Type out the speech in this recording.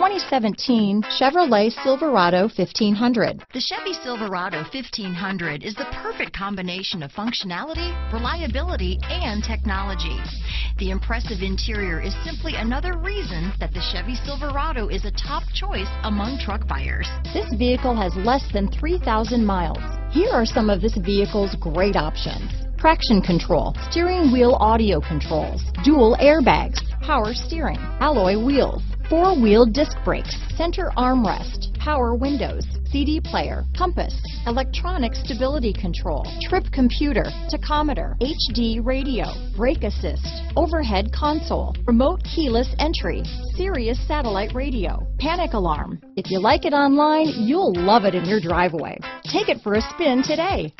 2017 Chevrolet Silverado 1500. The Chevy Silverado 1500 is the perfect combination of functionality, reliability, and technology. The impressive interior is simply another reason that the Chevy Silverado is a top choice among truck buyers. This vehicle has less than 3,000 miles. Here are some of this vehicle's great options: traction control, steering wheel audio controls, dual airbags, power steering, alloy wheels, four-wheel disc brakes, center armrest, power windows, CD player, compass, electronic stability control, trip computer, tachometer, HD radio, brake assist, overhead console, remote keyless entry, Sirius satellite radio, panic alarm. If you like it online, you'll love it in your driveway. Take it for a spin today.